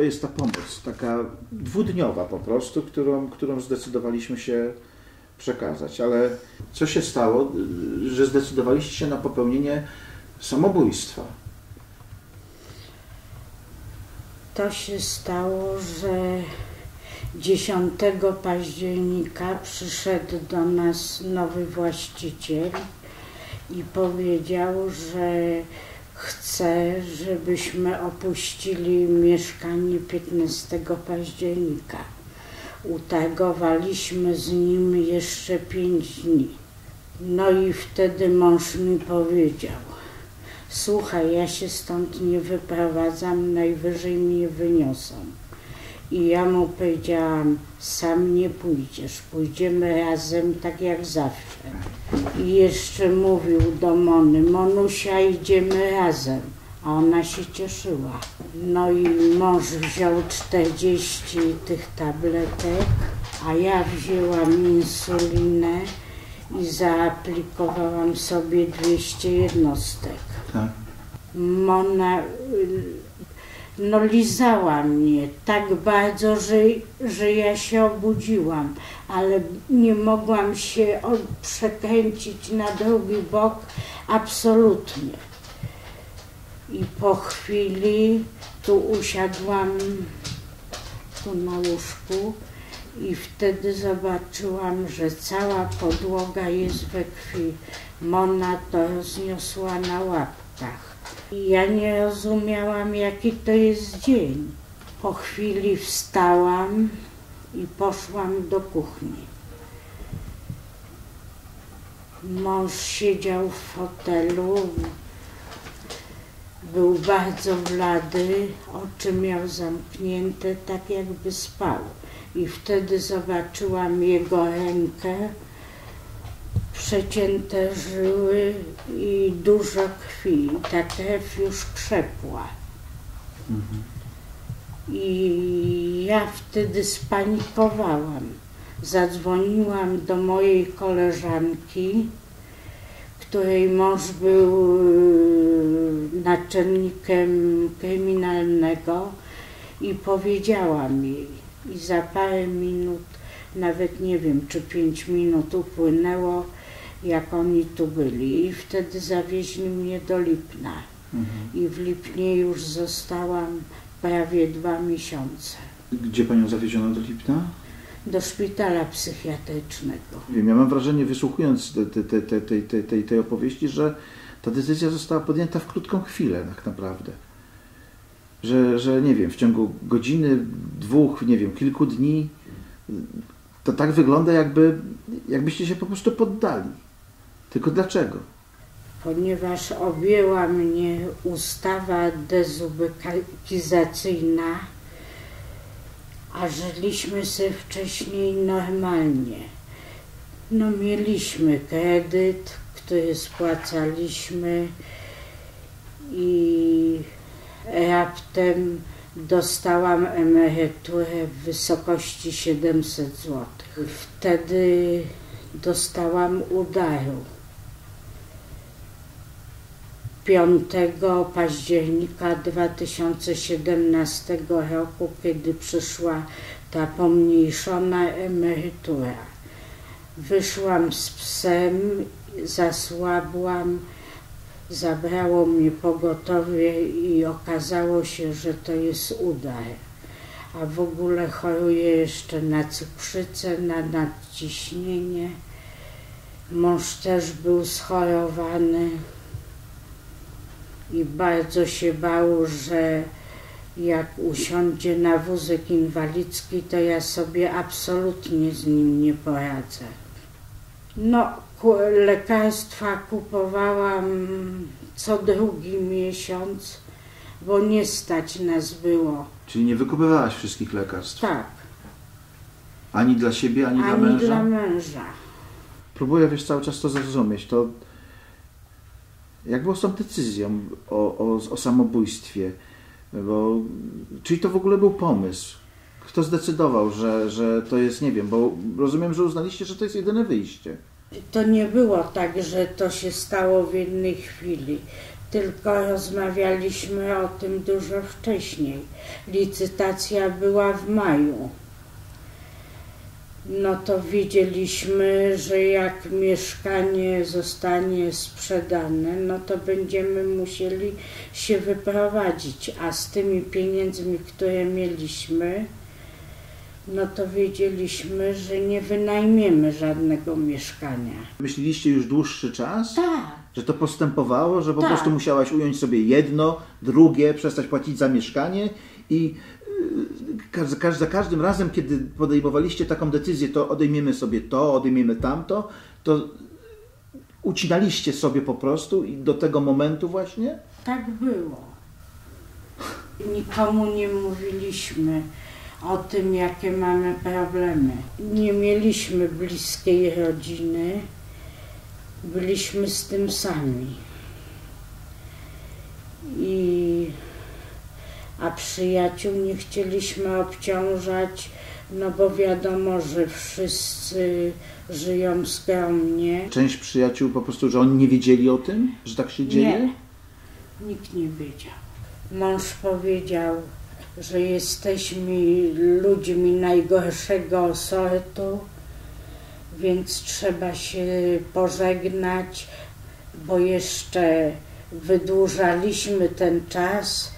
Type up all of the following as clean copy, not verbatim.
to jest ta pomoc, taka dwudniowa po prostu, którą zdecydowaliśmy się przekazać. Ale co się stało, że zdecydowaliście się na popełnienie samobójstwa? To się stało, że 10 października przyszedł do nas nowy właściciel i powiedział, że chce, żebyśmy opuścili mieszkanie 15 października. Utargowaliśmy z nim jeszcze 5 dni. No i wtedy mąż mi powiedział: słuchaj, ja się stąd nie wyprowadzam, najwyżej mnie wyniosą. I ja mu powiedziałam: sam nie pójdziesz, pójdziemy razem tak jak zawsze. I jeszcze mówił do Mony: Monusia, idziemy razem. A ona się cieszyła. No i mąż wziął 40 tych tabletek, a ja wzięłam insulinę i zaaplikowałam sobie 200 jednostek. Mona no lizała mnie tak bardzo, że ja się obudziłam, ale nie mogłam się przekręcić na drugi bok absolutnie. I po chwili tu usiadłam, tu na łóżku, i wtedy zobaczyłam, że cała podłoga jest we krwi. Mona to rozniosła na łapkach. I ja nie rozumiałam, jaki to jest dzień. Po chwili wstałam i poszłam do kuchni. Mąż siedział w fotelu, był bardzo blady, oczy miał zamknięte, tak jakby spał. I wtedy zobaczyłam jego rękę, przecięte żyły i dużo krwi. I ta krew już krzepła. I ja wtedy spanikowałam. Zadzwoniłam do mojej koleżanki, której mąż był naczelnikiem kryminalnego, i powiedziałam jej. I za parę minut, nawet nie wiem, czy 5 minut upłynęło, jak oni tu byli. I wtedy zawieźli mnie do Lipna. I w Lipnie już zostałam prawie 2 miesiące. Gdzie panią zawieziono do Lipna? Do szpitala psychiatrycznego. Wiem, ja mam wrażenie, wysłuchując tej opowieści, że ta decyzja została podjęta w krótką chwilę tak naprawdę. Że nie wiem, w ciągu godziny, 2, nie wiem, kilku dni, to tak wygląda, jakbyście się po prostu poddali. Tylko dlaczego? Ponieważ objęła mnie ustawa dezubekizacyjna, a żyliśmy sobie wcześniej normalnie. No mieliśmy kredyt, który spłacaliśmy, i raptem dostałam emeryturę w wysokości 700 zł. Wtedy dostałam udaru. 5 października 2017 roku, kiedy przyszła ta pomniejszona emerytura. Wyszłam z psem, zasłabłam. Zabrało mnie pogotowie i okazało się, że to jest udar. A w ogóle choruję jeszcze na cukrzycę, na nadciśnienie. Mąż też był schorowany i bardzo się bał, że jak usiądzie na wózek inwalidzki, to ja sobie absolutnie z nim nie poradzę. No, lekarstwa kupowałam co drugi miesiąc, bo nie stać nas było. Czyli nie wykupywałaś wszystkich lekarstw? Tak. Ani dla siebie, ani dla męża? Ani dla męża. Próbuję, wiesz, cały czas to zrozumieć. To jak było z tą decyzją o samobójstwie? Bo czyj to w ogóle był pomysł? Kto zdecydował, że to jest, nie wiem, bo rozumiem, że uznaliście, że to jest jedyne wyjście. To nie było tak, że to się stało w jednej chwili. tylko rozmawialiśmy o tym dużo wcześniej. Licytacja była w maju. No to wiedzieliśmy, że jak mieszkanie zostanie sprzedane, no to będziemy musieli się wyprowadzić, a z tymi pieniędzmi, które mieliśmy, no to wiedzieliśmy, że nie wynajmiemy żadnego mieszkania. Myśleliście już dłuższy czas? Tak. Że to postępowało, że po prostu musiałaś ująć sobie jedno, drugie, przestać płacić za mieszkanie i za każdym razem, kiedy podejmowaliście taką decyzję, to odejmiemy sobie to, odejmiemy tamto, to ucinaliście sobie po prostu i do tego momentu właśnie? Tak było. Nikomu nie mówiliśmy o tym, jakie mamy problemy. Nie mieliśmy bliskiej rodziny, byliśmy z tym sami. A przyjaciół nie chcieliśmy obciążać, no bo wiadomo, że wszyscy żyją skromnie. Część przyjaciół po prostu, że oni nie wiedzieli o tym, że tak się dzieje? Nie, nikt nie wiedział. Mąż powiedział, że jesteśmy ludźmi najgorszego sortu, więc trzeba się pożegnać, bo jeszcze wydłużaliśmy ten czas.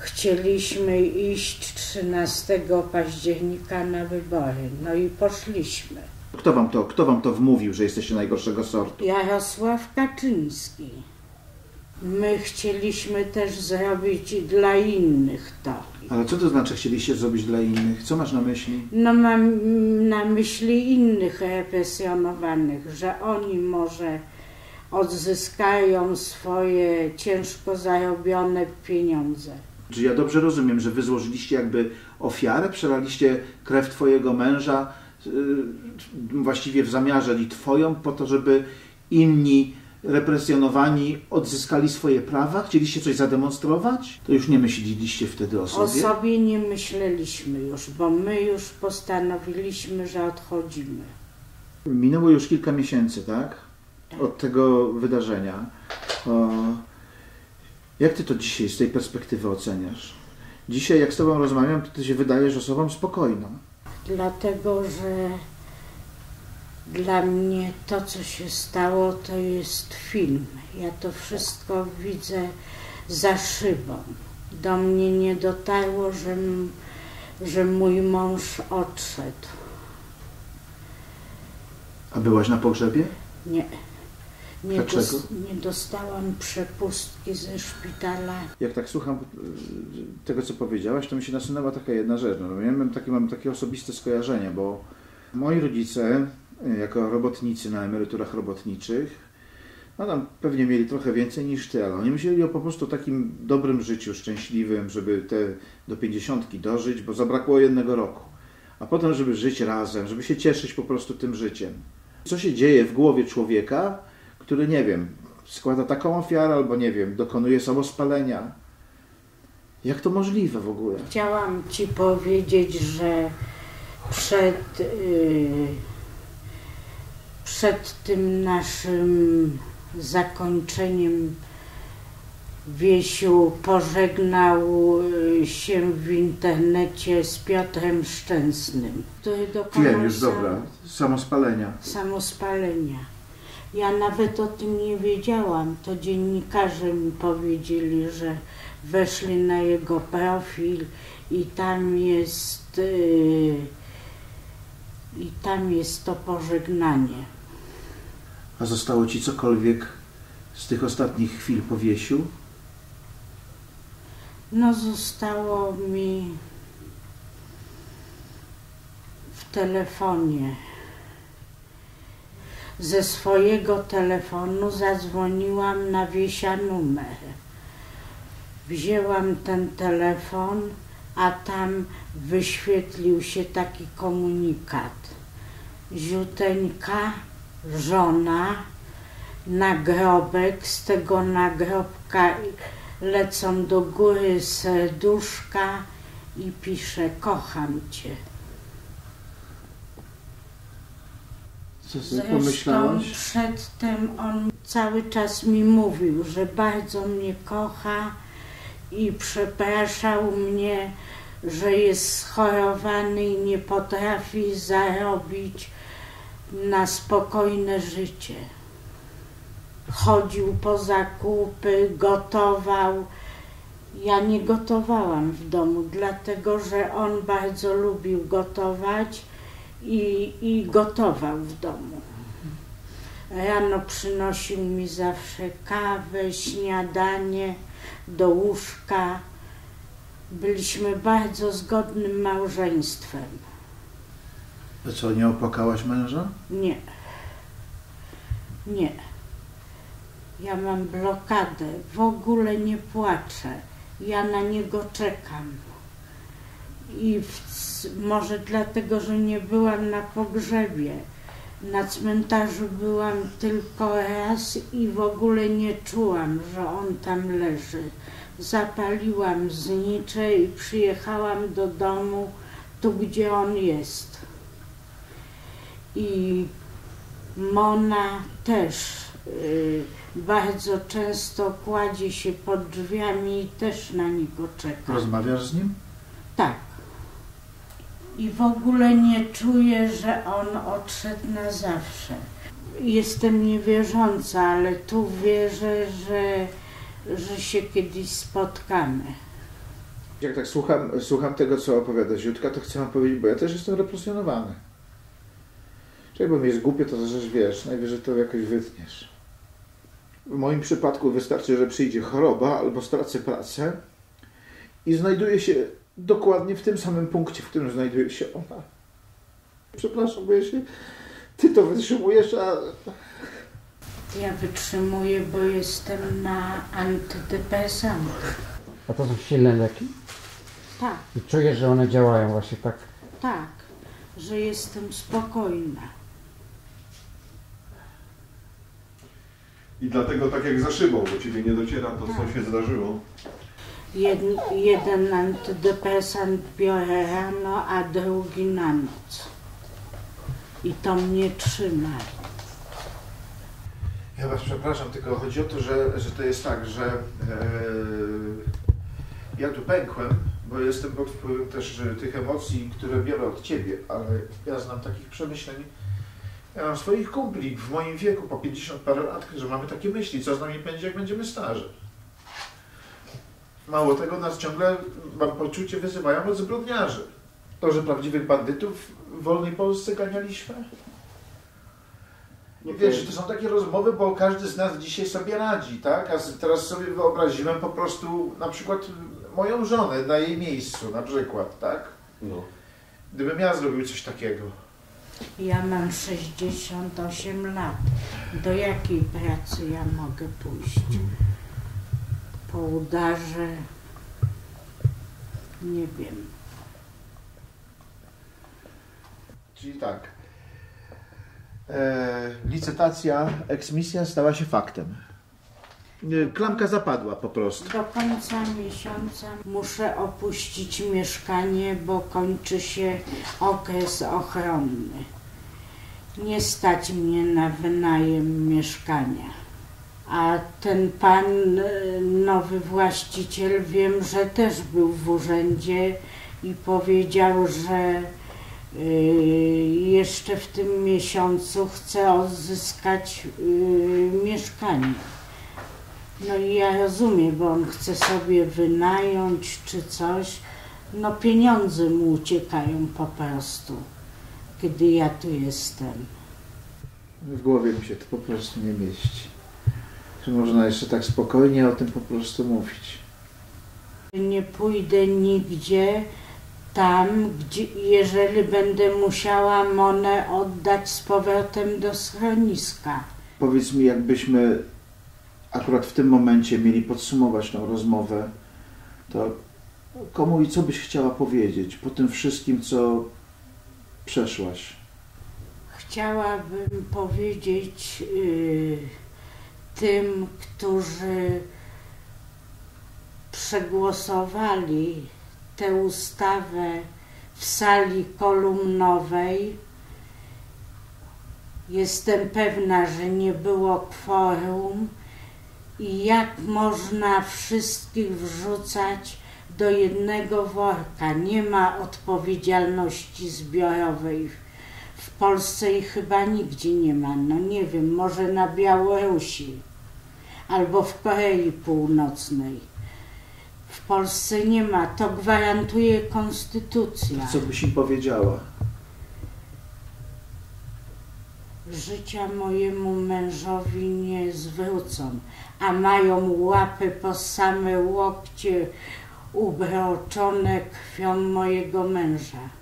Chcieliśmy iść 13 października na wybory, no i poszliśmy. Kto wam to wmówił, że jesteście najgorszego sortu? Jarosław Kaczyński. My chcieliśmy też zrobić dla innych to. Ale co to znaczy chcieliście zrobić dla innych? Co masz na myśli? No mam na myśli innych represjonowanych, że oni może odzyskają swoje ciężko zarobione pieniądze. Czy ja dobrze rozumiem, że wy złożyliście jakby ofiarę, przelaliście krew twojego męża właściwie w zamiarze twoją, po to, żeby inni represjonowani odzyskali swoje prawa? Chcieliście coś zademonstrować? To już nie myśleliście wtedy o sobie? O sobie nie myśleliśmy już, bo my już postanowiliśmy, że odchodzimy. Minęło już kilka miesięcy, tak? Od tego wydarzenia. Jak ty to dzisiaj z tej perspektywy oceniasz? Dzisiaj jak z tobą rozmawiam, to ty się wydajesz osobą spokojną. Dlatego, że dla mnie to, co się stało, to jest film. Ja to wszystko widzę za szybą. Do mnie nie dotarło, że mój mąż odszedł. A byłaś na pogrzebie? Nie. Nie dostałam przepustki ze szpitala. Jak tak słucham tego, co powiedziałaś, to mi się nasunęła taka jedna rzecz. No, ja mam takie osobiste skojarzenie, bo moi rodzice, jako robotnicy na emeryturach robotniczych, no tam pewnie mieli trochę więcej niż ty, ale oni myśleli o po prostu takim dobrym życiu, szczęśliwym, żeby te do 50 dożyć, bo zabrakło jednego roku. A potem, żeby żyć razem, żeby się cieszyć po prostu tym życiem. Co się dzieje w głowie człowieka, który, nie wiem, składa taką ofiarę albo, nie wiem, dokonuje samospalenia. Jak to możliwe w ogóle? Chciałam ci powiedzieć, że przed tym naszym zakończeniem Wiesiu pożegnał się w internecie z Piotrem Szczęsnym, który dokonał samospalenia. Ja nawet o tym nie wiedziałam, to dziennikarze mi powiedzieli, że weszli na jego profil i tam jest to pożegnanie. A zostało ci cokolwiek z tych ostatnich chwil po Wiesiu? No zostało mi w telefonie. Ze swojego telefonu zadzwoniłam na Wiesia numer. Wzięłam ten telefon, a tam wyświetlił się taki komunikat. Ziuteńka, żona, nagrobek, z tego nagrobka lecą do góry serduszka i pisze: kocham cię. Co sobie pomyślałaś? Zresztą przedtem on cały czas mi mówił, że bardzo mnie kocha i przepraszał mnie, że jest schorowany i nie potrafi zarobić na spokojne życie. Chodził po zakupy, gotował. Ja nie gotowałam w domu, dlatego że on bardzo lubił gotować i gotował w domu. Rano przynosił mi zawsze kawę, śniadanie do łóżka. Byliśmy bardzo zgodnym małżeństwem. A co, nie opłakałaś męża? Nie. Nie. Ja mam blokadę. W ogóle nie płaczę. Ja na niego czekam. I może dlatego, że nie byłam na pogrzebie. Na cmentarzu byłam tylko raz i w ogóle nie czułam, że on tam leży. Zapaliłam znicze i przyjechałam do domu, tu gdzie on jest. I Mona też bardzo często kładzie się pod drzwiami i też na niego czeka. Rozmawiasz z nim? Tak. I w ogóle nie czuję, że on odszedł na zawsze. Jestem niewierząca, ale tu wierzę, że się kiedyś spotkamy. Jak tak słucham tego, co opowiada Ziutka, to chcę wam powiedzieć, bo ja też jestem represjonowany. Czyli bo mi jest głupio, to też wiesz, najwyżej to jakoś wytniesz. W moim przypadku wystarczy, że przyjdzie choroba albo stracę pracę i znajduję się dokładnie w tym samym punkcie, w którym znajduje się ona. Przepraszam, bo ja się... Ty to wytrzymujesz, a... Ja wytrzymuję, bo jestem na antydepresantach. A to są silne leki? Tak. I czuję, że one działają właśnie tak? Tak, że jestem spokojna. I dlatego tak jak za szybą, bo ciebie nie dociera to, tak, co się zdarzyło. Jeden antydepresant biorę rano, a drugi na noc. I to mnie trzyma. Ja was przepraszam, tylko chodzi o to, że to jest tak, że ja tu pękłem, bo jestem pod wpływem też tych emocji, które biorę od ciebie, ale ja znam takich przemyśleń. Ja mam swoich kumpli w moim wieku, po 50 parę lat, że mamy takie myśli, co z nami będzie, jak będziemy starzy. Mało tego, nas ciągle, mam poczucie, wyzywają od zbrodniarzy. To, że prawdziwych bandytów w wolnej Polsce ganialiśmy. Nie wiesz, to są takie rozmowy, bo każdy z nas dzisiaj sobie radzi, tak? A teraz sobie wyobraziłem po prostu na przykład moją żonę na jej miejscu, na przykład, tak? No. Gdybym ja zrobił coś takiego. Ja mam 68 lat. Do jakiej pracy ja mogę pójść? Po udarze? Nie wiem. Czyli tak. Licytacja, eksmisja stała się faktem. Klamka zapadła po prostu. Do końca miesiąca muszę opuścić mieszkanie, bo kończy się okres ochronny. Nie stać mnie na wynajem mieszkania. A ten pan, nowy właściciel, wiem, że też był w urzędzie i powiedział, że jeszcze w tym miesiącu chce odzyskać mieszkanie. No i ja rozumiem, bo on chce sobie wynająć czy coś. No pieniądze mu uciekają po prostu, kiedy ja tu jestem. W głowie mi się to po prostu nie mieści. Czy można jeszcze tak spokojnie o tym po prostu mówić? Nie pójdę nigdzie tam, gdzie, jeżeli będę musiała Monę oddać z powrotem do schroniska. Powiedz mi, jakbyśmy akurat w tym momencie mieli podsumować tą rozmowę, to komu i co byś chciała powiedzieć po tym wszystkim, co przeszłaś? Chciałabym powiedzieć tym, którzy przegłosowali tę ustawę w sali kolumnowej, Jestem pewna, że nie było kworum i jak można wszystkich wrzucać do jednego worka? Nie ma odpowiedzialności zbiorowej w Polsce i chyba nigdzie nie ma. No nie wiem, może na Białorusi albo w Korei Północnej. W Polsce nie ma, to gwarantuje konstytucja. Co byś im powiedziała? Życia mojemu mężowi nie zwrócą, a mają łapy po same łokcie ubroczone krwią mojego męża.